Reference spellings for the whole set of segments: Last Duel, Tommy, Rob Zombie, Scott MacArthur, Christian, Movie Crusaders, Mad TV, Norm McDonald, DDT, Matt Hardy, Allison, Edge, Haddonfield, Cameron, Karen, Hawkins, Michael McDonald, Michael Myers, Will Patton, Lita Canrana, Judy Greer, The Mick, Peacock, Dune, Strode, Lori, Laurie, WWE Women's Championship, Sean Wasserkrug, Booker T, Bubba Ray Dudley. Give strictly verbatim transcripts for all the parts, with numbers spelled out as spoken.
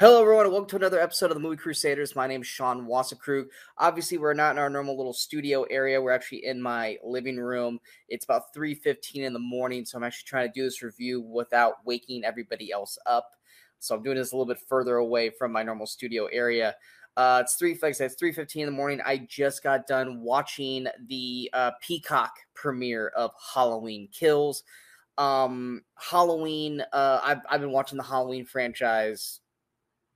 Hello, everyone, and welcome to another episode of the Movie Crusaders. My name is Sean Wasserkrug. Obviously, we're not in our normal little studio area. We're actually in my living room. It's about three fifteen in the morning, so I'm actually trying to do this review without waking everybody else up. So I'm doing this a little bit further away from my normal studio area. Uh, it's three, like I said, it's three fifteen in the morning. I just got done watching the uh, Peacock premiere of Halloween Kills. Um, Halloween, uh, I've, I've been watching the Halloween franchise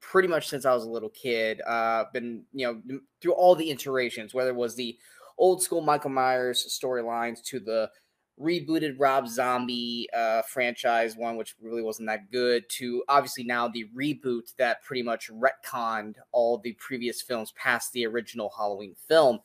pretty much since I was a little kid. Uh, been, you know, through all the iterations, whether it was the old school Michael Myers storylines to the rebooted Rob Zombie uh, franchise one, which really wasn't that good, to obviously now the reboot that pretty much retconned all the previous films past the original Halloween film.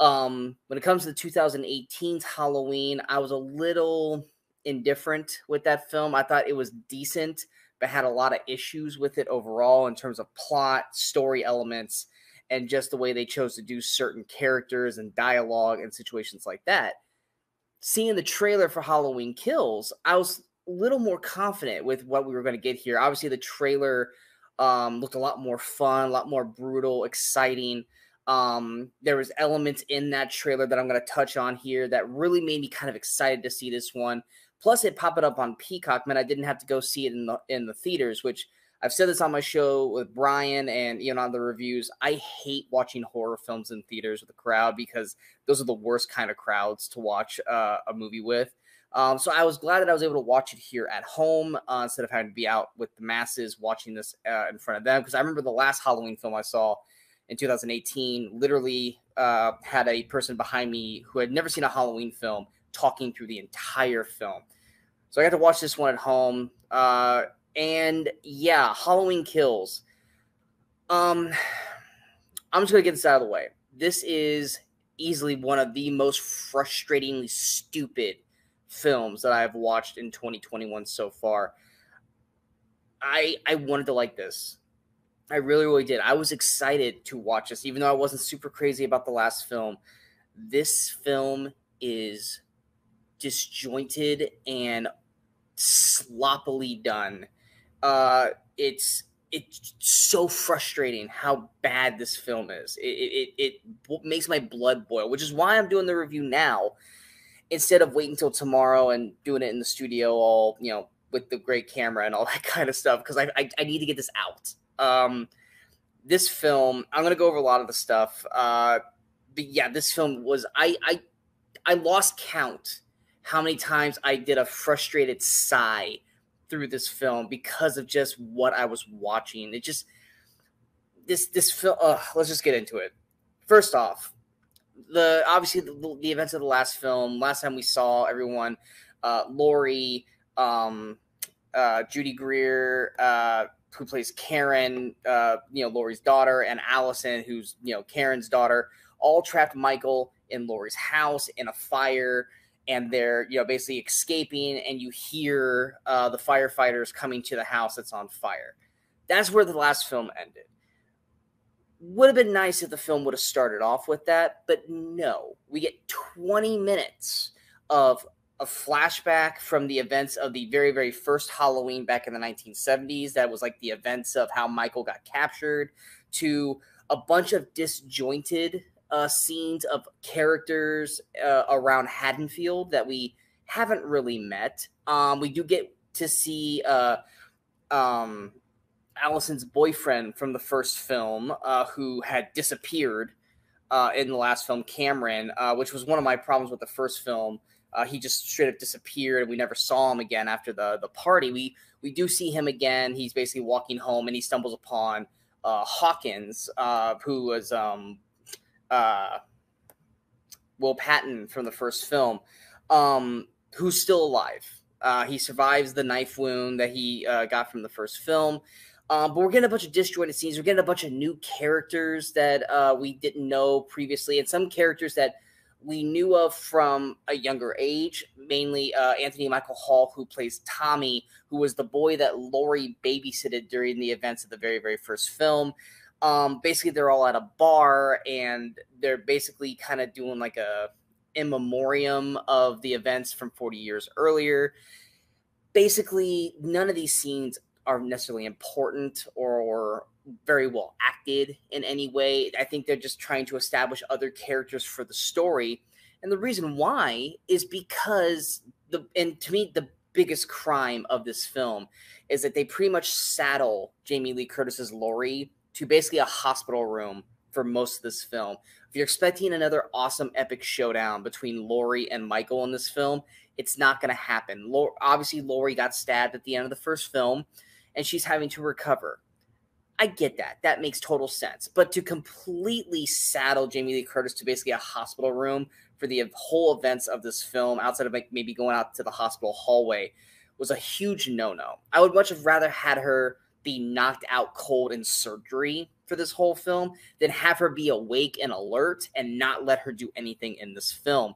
Um, when it comes to the two thousand eighteen's Halloween, I was a little indifferent with that film. I thought it was decent, but had a lot of issues with it overall in terms of plot, story elements, and just the way they chose to do certain characters and dialogue and situations like that. Seeing the trailer for Halloween Kills, I was a little more confident with what we were going to get here. Obviously, the trailer um, looked a lot more fun, a lot more brutal, exciting. Um, there was elements in that trailer that I'm going to touch on here that really made me kind of excited to see this one. Plus, it popped up on Peacock, man. I didn't have to go see it in the in the theaters, which I've said this on my show with Brian and, you know, on the reviews. I hate watching horror films in theaters with a crowd because those are the worst kind of crowds to watch uh, a movie with. Um, so I was glad that I was able to watch it here at home uh, instead of having to be out with the masses watching this uh, in front of them. Because I remember the last Halloween film I saw in two thousand eighteen literally uh, had a person behind me who had never seen a Halloween film talking through the entire film. So I got to watch this one at home. Uh, and yeah, Halloween Kills. Um, I'm just going to get this out of the way. This is easily one of the most frustratingly stupid films that I've watched in twenty twenty-one so far. I, I wanted to like this. I really, really did. I was excited to watch this, even though I wasn't super crazy about the last film. This film is disjointed and sloppily done. Uh, it's it's so frustrating how bad this film is. It, it, it makes my blood boil, which is why I'm doing the review now instead of waiting until tomorrow and doing it in the studio all, you know, with the great camera and all that kind of stuff, because I, I, I need to get this out. Um, this film, I'm going to go over a lot of the stuff. Uh, but yeah, this film was, I, I, I lost count how many times I did a frustrated sigh through this film because of just what I was watching. It just, this, this film, uh, let's just get into it. First off, the, obviously the, the events of the last film, last time we saw everyone, uh, Lori, um, uh, Judy Greer, uh, who plays Karen, uh, you know, Lori's daughter, and Allison, who's, you know, Karen's daughter, all trapped Michael in Lori's house in a fire, and they're, you know, basically escaping, and you hear uh, the firefighters coming to the house that's on fire. That's where the last film ended. Would have been nice if the film would have started off with that, but no. We get twenty minutes of a flashback from the events of the very, very first Halloween back in the nineteen seventies. That was like the events of how Michael got captured, to a bunch of disjointed uh, scenes of characters uh, around Haddonfield that we haven't really met. Um, we do get to see uh, um, Allison's boyfriend from the first film, uh, who had disappeared uh, in the last film, Cameron, uh, which was one of my problems with the first film. Uh, he just straight up disappeared, and we never saw him again after the the party. We we do see him again. He's basically walking home, and he stumbles upon uh, Hawkins, uh, who was um, uh, Will Patton from the first film, um, who's still alive. Uh, he survives the knife wound that he uh, got from the first film. Um, but we're getting a bunch of disjointed scenes. We're getting a bunch of new characters that uh, we didn't know previously, and some characters that we knew of from a younger age, mainly uh, Anthony Michael Hall, who plays Tommy, who was the boy that Lori babysitted during the events of the very, very first film. Um, basically, they're all at a bar, and they're basically kind of doing like a in memoriam of the events from forty years earlier. Basically, none of these scenes are necessarily important or, or very well acted in any way. I think they're just trying to establish other characters for the story. And the reason why is because, the and to me, the biggest crime of this film is that they pretty much saddle Jamie Lee Curtis's Lori to basically a hospital room for most of this film. If you're expecting another awesome epic showdown between Laurie and Michael in this film, it's not going to happen. Lori, obviously, Laurie got stabbed at the end of the first film, and she's having to recover. I get that. That makes total sense. But to completely saddle Jamie Lee Curtis to basically a hospital room for the whole events of this film, outside of like maybe going out to the hospital hallway, was a huge no-no. I would much have rather had her be knocked out cold in surgery for this whole film than have her be awake and alert and not let her do anything in this film.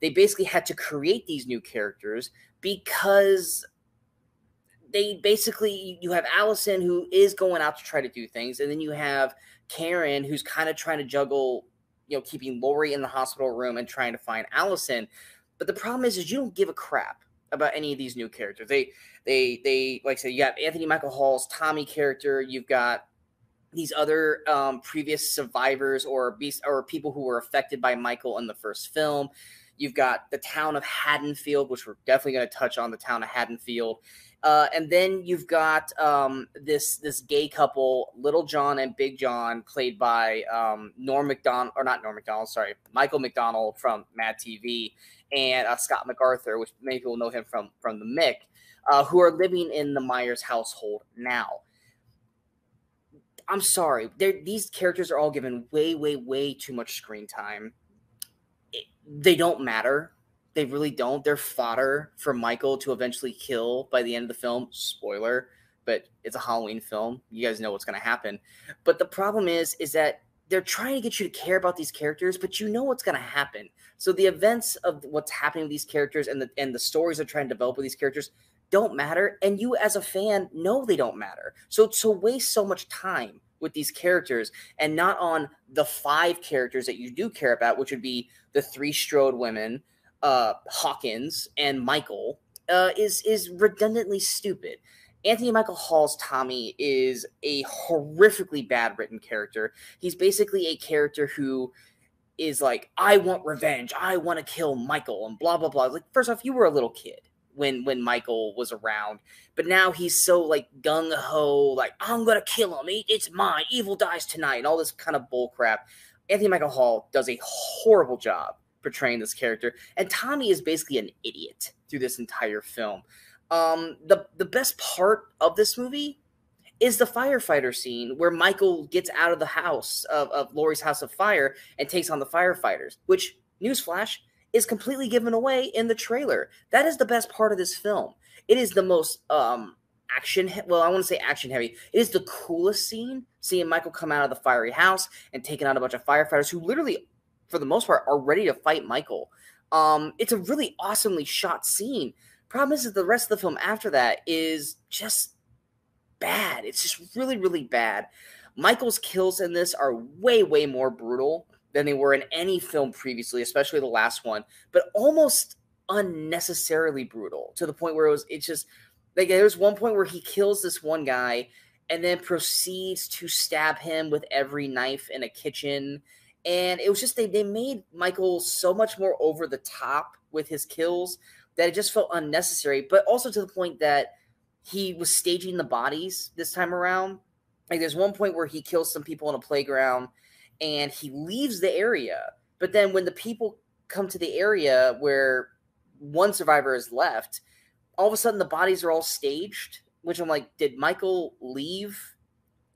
They basically had to create these new characters because they basically, you have Allison, who is going out to try to do things, and then you have Karen, who's kind of trying to juggle, you know, keeping Lori in the hospital room and trying to find Allison. But the problem is, is you don't give a crap about any of these new characters. They, they, they, like I said, you got Anthony Michael Hall's Tommy character. You've got these other um, previous survivors or beast or people who were affected by Michael in the first film. You've got the town of Haddonfield, which we're definitely going to touch on the town of Haddonfield. Uh, and then you've got um, this, this gay couple, Little John and Big John, played by um, Norm McDonald, or not Norm McDonald, sorry, Michael McDonald from Mad T V, and uh, Scott MacArthur, which many people know him from, from The Mick, uh, who are living in the Myers household now. I'm sorry, these characters are all given way, way, way too much screen time. It, they don't matter. They really don't. They're fodder for Michael to eventually kill by the end of the film. Spoiler, but it's a Halloween film. You guys know what's going to happen. But the problem is, is that they're trying to get you to care about these characters, but you know what's going to happen. So the events of what's happening with these characters and the, and the stories they're trying to develop with these characters don't matter. And you as a fan know they don't matter. So to waste so much time with these characters and not on the five characters that you do care about, which would be the three Strode women, Uh, Hawkins and Michael, uh, is is redundantly stupid. Anthony Michael Hall's Tommy is a horrifically bad written character. He's basically a character who is like, I want revenge, I want to kill Michael, and blah blah blah. Like, first off, you were a little kid when when Michael was around, but now he's so like gung ho, like I'm gonna kill him, it's mine, evil dies tonight, and all this kind of bull crap. Anthony Michael Hall does a horrible job portraying this character, and Tommy is basically an idiot through this entire film. Um, the, the best part of this movie is the firefighter scene where Michael gets out of the house of, of Laurie's house of fire and takes on the firefighters, which, newsflash, is completely given away in the trailer. That is the best part of this film. It is the most um, action, well, I want to say action heavy. It is the coolest scene, seeing Michael come out of the fiery house and taking out a bunch of firefighters who literally, for the most part, are ready to fight Michael. Um, it's a really awesomely shot scene. Problem is that the rest of the film after that is just bad. It's just really, really bad. Michael's kills in this are way, way more brutal than they were in any film previously, especially the last one, but almost unnecessarily brutal to the point where it was, it's just like, there's one point where he kills this one guy and then proceeds to stab him with every knife in a kitchen. And it was just they, they made Michael so much more over the top with his kills that it just felt unnecessary, but also to the point that he was staging the bodies this time around. Like, there's one point where he kills some people on a playground and he leaves the area. But then when the people come to the area where one survivor is left, all of a sudden the bodies are all staged, which I'm like, did Michael leave,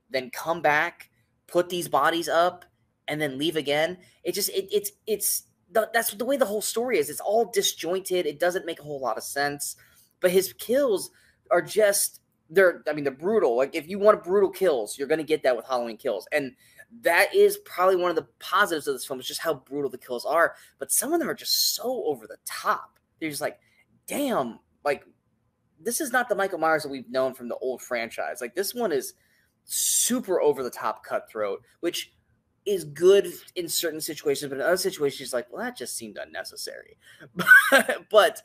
then come back, put these bodies up, and then leave again? It just, it, it's, it's, the, that's the way the whole story is. It's all disjointed. It doesn't make a whole lot of sense, but his kills are just, they're, I mean, they're brutal. Like, if you want brutal kills, you're going to get that with Halloween Kills. And that is probably one of the positives of this film, is just how brutal the kills are. But some of them are just so over the top. They're just like, damn, like, this is not the Michael Myers that we've known from the old franchise. Like, this one is super over the top cutthroat, which is good in certain situations, but in other situations, it's like, well, that just seemed unnecessary. But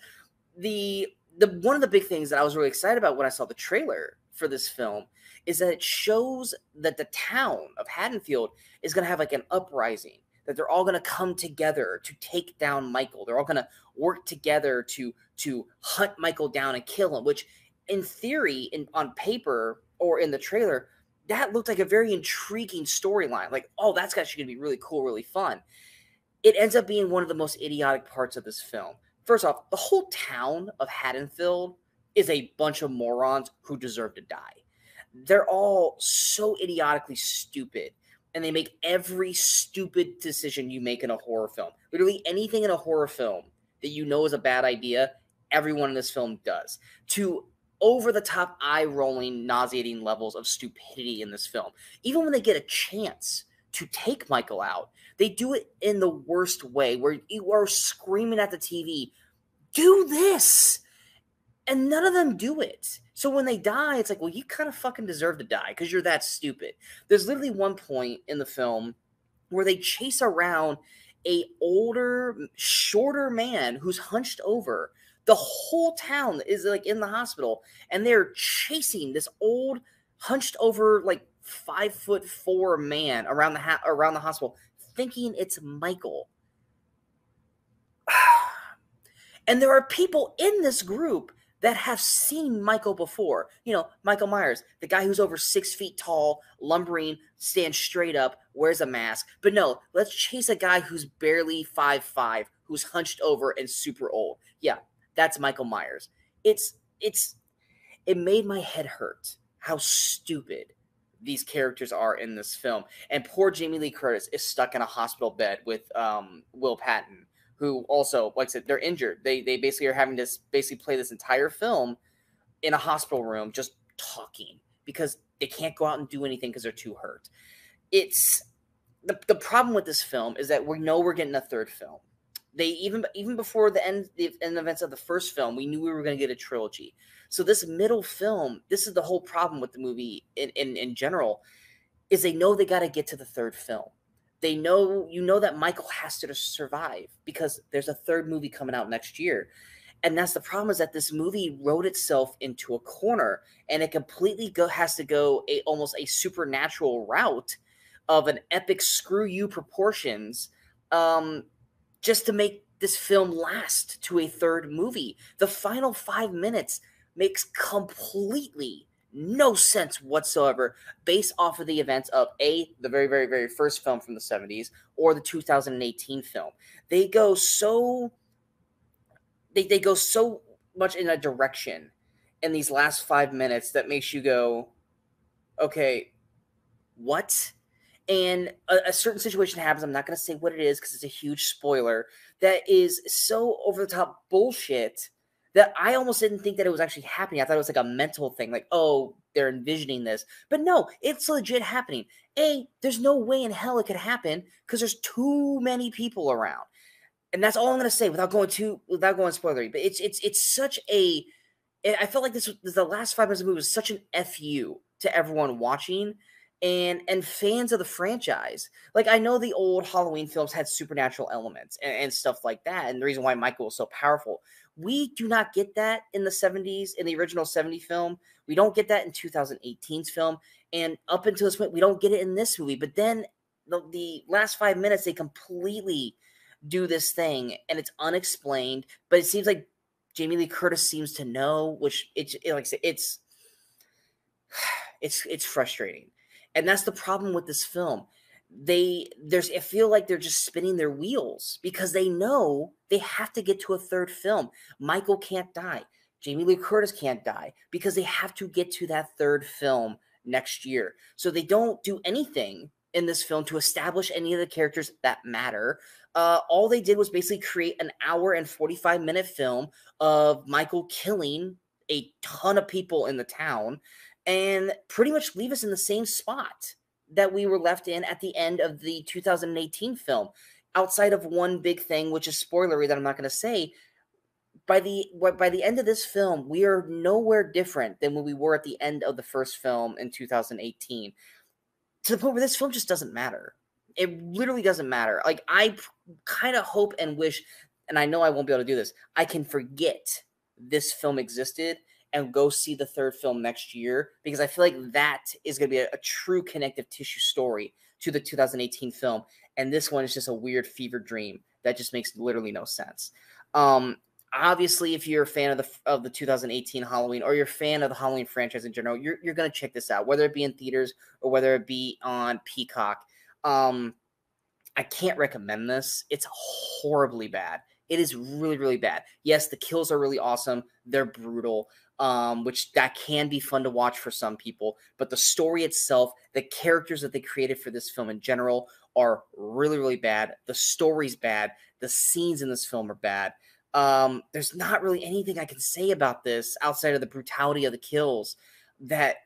the the one of the big things that I was really excited about when I saw the trailer for this film is that it shows that the town of Haddonfield is going to have like an uprising, that they're all going to come together to take down Michael. They're all going to work together to to hunt Michael down and kill him, which in theory, in, on paper or in the trailer, that looked like a very intriguing storyline. Like, oh, that's actually going to be really cool, really fun. It ends up being one of the most idiotic parts of this film. First off, the whole town of Haddonfield is a bunch of morons who deserve to die. They're all so idiotically stupid, and they make every stupid decision you make in a horror film. Literally anything in a horror film that you know is a bad idea, everyone in this film does. To over-the-top, eye-rolling, nauseating levels of stupidity in this film. Even when they get a chance to take Michael out, they do it in the worst way, where you are screaming at the T V, do this! And none of them do it. So when they die, it's like, well, you kind of fucking deserve to die because you're that stupid. There's literally one point in the film where they chase around a older, shorter man who's hunched over. The whole town is like in the hospital, and they're chasing this old, hunched over, like five foot four man around the ha around the hospital, thinking it's Michael. And there are people in this group that have seen Michael before. You know, Michael Myers, the guy who's over six feet tall, lumbering, stands straight up, wears a mask. But no, let's chase a guy who's barely five five, who's hunched over and super old. Yeah, that's Michael Myers. It's, it's, it made my head hurt how stupid these characters are in this film. And poor Jamie Lee Curtis is stuck in a hospital bed with um, Will Patton, who also, like I said, they're injured. They they basically are having to basically play this entire film in a hospital room just talking because they can't go out and do anything because they're too hurt. It's the, the problem with this film is that we know we're getting a third film. They even even before the end the end events of the first film, we knew we were going to get a trilogy. So this middle film, this is the whole problem with the movie in, in, in general, is they know they got to get to the third film. They know, you know that Michael has to survive because there's a third movie coming out next year. And that's the problem, is that this movie wrote itself into a corner, and it completely go, has to go a, almost a supernatural route of an epic screw you proportions um, just to make this film last to a third movie. The final five minutes makes completely no sense whatsoever based off of the events of A, the very, very, very first film from the seventies, or the two thousand eighteen film. They go so they, they go so much in a direction in these last five minutes that makes you go, okay, what? And a, a certain situation happens. I'm not going to say what it is because it's a huge spoiler that is so over-the-top bullshit that I almost didn't think that it was actually happening. I thought it was like a mental thing, like, oh, they're envisioning this. But no, it's legit happening. A, there's no way in hell it could happen because there's too many people around. And that's all I'm going to say without going too, without going spoilery. But it's it's it's such a – I felt like this was the last five minutes of the movie was such an F U to everyone watching and, and fans of the franchise. Like, I know the old Halloween films had supernatural elements and, and stuff like that, and the reason why Michael was so powerful – we do not get that in the seventies, in the original seventy film. We don't get that in two thousand eighteen's film. And up until this point, we don't get it in this movie. But then the, the last five minutes, they completely do this thing, and it's unexplained. But it seems like Jamie Lee Curtis seems to know, which it's it, like I said, it's it's it's frustrating. And that's the problem with this film. They there's I feel like they're just spinning their wheels because they know they have to get to a third film. Michael can't die. Jamie Lee Curtis can't die because they have to get to that third film next year. So they don't do anything in this film to establish any of the characters that matter. Uh, all they did was basically create an hour and forty-five minute film of Michael killing a ton of people in the town and pretty much leave us in the same spot that we were left in at the end of the two thousand eighteen film, outside of one big thing, which is spoilery that I'm not going to say. By the by the end of this film, we are nowhere different than when we were at the end of the first film in two thousand eighteen. To the point where this film just doesn't matter. It literally doesn't matter. Like, I kind of hope and wish, and I know I won't be able to do this, I can forget this film existed and go see the third film next year, because I feel like that is going to be a, a true connective tissue story to the two thousand eighteen film. And this one is just a weird fever dream that just makes literally no sense. Um, obviously, if you're a fan of the of the two thousand eighteen Halloween, or you're a fan of the Halloween franchise in general, you're, you're going to check this out, whether it be in theaters or whether it be on Peacock. Um, I can't recommend this. It's horribly bad. It is really, really bad. Yes, the kills are really awesome. They're brutal, um, which that can be fun to watch for some people. But the story itself, the characters that they created for this film in general are really, really bad. The story's bad. The scenes in this film are bad. Um, there's not really anything I can say about this outside of the brutality of the kills that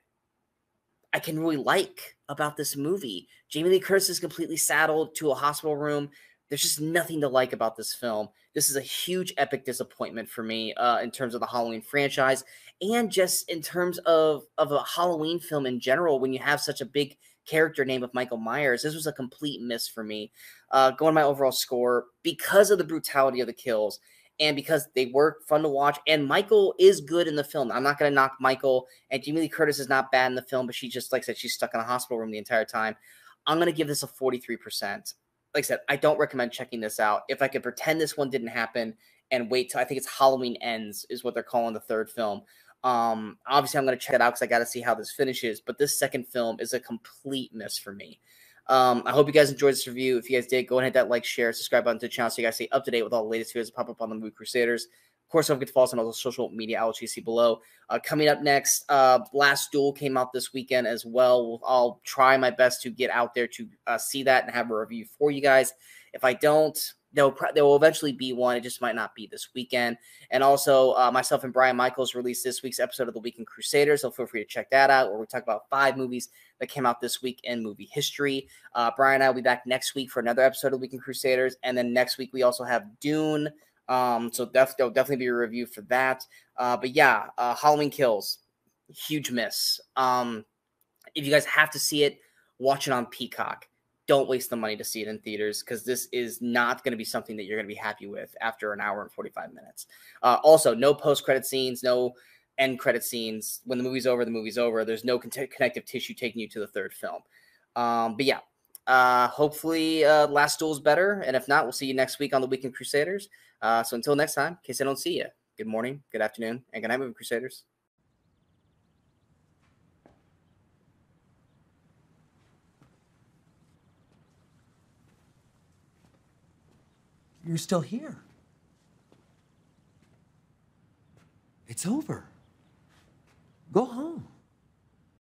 I can really like about this movie. Jamie Lee Curtis is completely saddled to a hospital room. There's just nothing to like about this film. This is a huge epic disappointment for me uh, in terms of the Halloween franchise, and just in terms of, of a Halloween film in general, when you have such a big character name of Michael Myers. This was a complete miss for me. Uh, going my overall score, because of the brutality of the kills, and because they were fun to watch, and Michael is good in the film. I'm not going to knock Michael, and Jamie Lee Curtis is not bad in the film, but she just, like I said, she's stuck in a hospital room the entire time. I'm going to give this a forty-three percent. Like I said, I don't recommend checking this out. If I could pretend this one didn't happen and wait till, I think it's Halloween Ends is what they're calling the third film. Um, obviously, I'm going to check it out because I got to see how this finishes. But this second film is a complete miss for me. Um, I hope you guys enjoyed this review. If you guys did, go and hit that like, share, subscribe button to the channel so you guys stay up to date with all the latest videos that pop up on the Movie Crusaders. Of course, don't forget to follow us on all the social media outlets you see below. Uh, coming up next, uh, Last Duel came out this weekend as well. I'll try my best to get out there to uh, see that and have a review for you guys. If I don't, there will, pro- there will eventually be one. It just might not be this weekend. And also, uh, myself and Brian Michaels released this week's episode of The Week in Crusaders, so feel free to check that out, where we talk about five movies that came out this week in movie history. Uh, Brian and I will be back next week for another episode of The Week in Crusaders, and then next week we also have Dune, um, so def- there'll definitely be a review for that. Uh, but yeah, uh, Halloween Kills, huge miss. Um, if you guys have to see it, watch it on Peacock. Don't waste the money to see it in theaters, because this is not going to be something that you're going to be happy with after an hour and forty-five minutes. Uh, also, no post-credit scenes, no end-credit scenes. When the movie's over, the movie's over. There's no con- connective tissue taking you to the third film. Um, but yeah, uh, hopefully uh, Last Duel's better, and if not, we'll see you next week on The Week in Crusaders. Uh, so until next time, in case I don't see you, good morning, good afternoon, and good night, Movie Crusaders. You're still here. It's over. Go home.